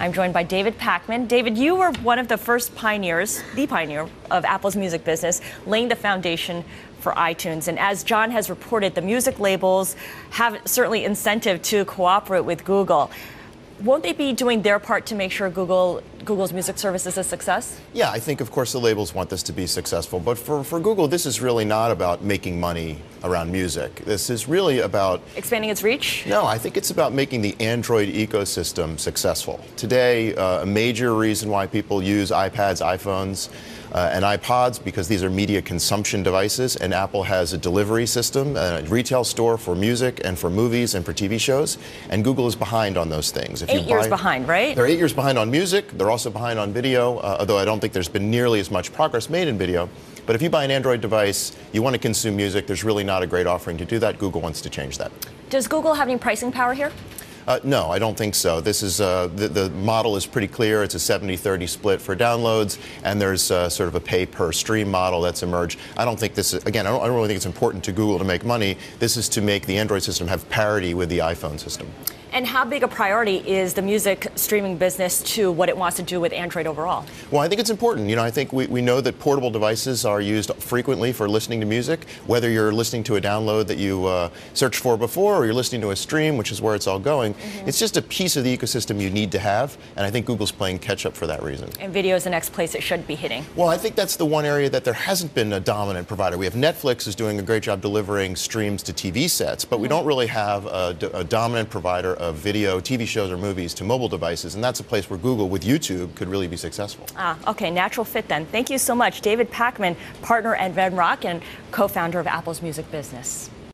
I'm joined by David Pakman. David, you were one of the first pioneers, the pioneer of Apple's music business, laying the foundation for iTunes. And as John has reported, the music labels have certainly incentive to cooperate with Google. Won't they be doing their part to make sure Google's music service is a success? Yeah, I think, of course, the labels want this to be successful. But for Google, this is really not about making money around music. This is really about... expanding its reach? No, I think it's about making the Android ecosystem successful. Today, a major reason why people use iPads, iPhones, and iPods, because these are media consumption devices, and Apple has a delivery system, a retail store for music and for movies and for TV shows, and Google is behind on those things. If 8 years behind, right? They're 8 years behind on music. They're also behind on video, although I don't think there's been nearly as much progress made in video. But if you buy an Android device, you want to consume music, there's really not a great offering to do that. Google wants to change that. Does Google have any pricing power here? No, I don't think so. This is the model is pretty clear. It's a 70-30 split for downloads, and there's sort of a pay-per-stream model that's emerged. I don't think this is, again, I don't really think it's important to Google to make money. This is to make the Android system have parity with the iPhone system. And how big a priority is the music streaming business to what it wants to do with Android overall? Well, I think it's important. You know, I think we know that portable devices are used frequently for listening to music, whether you're listening to a download that you searched for before or you're listening to a stream, which is where it's all going. Mm-hmm. It's just a piece of the ecosystem you need to have, and I think Google's playing catch-up for that reason. And video is the next place it should be hitting. Well, I think that's the one area that there hasn't been a dominant provider. We have Netflix is doing a great job delivering streams to TV sets, but we don't really have a dominant provider of video, TV shows, or movies to mobile devices, and that's a place where Google, with YouTube, could really be successful. Ah, okay, natural fit then. Thank you so much. David Pakman, partner at Venrock and co-founder of Apple's music business.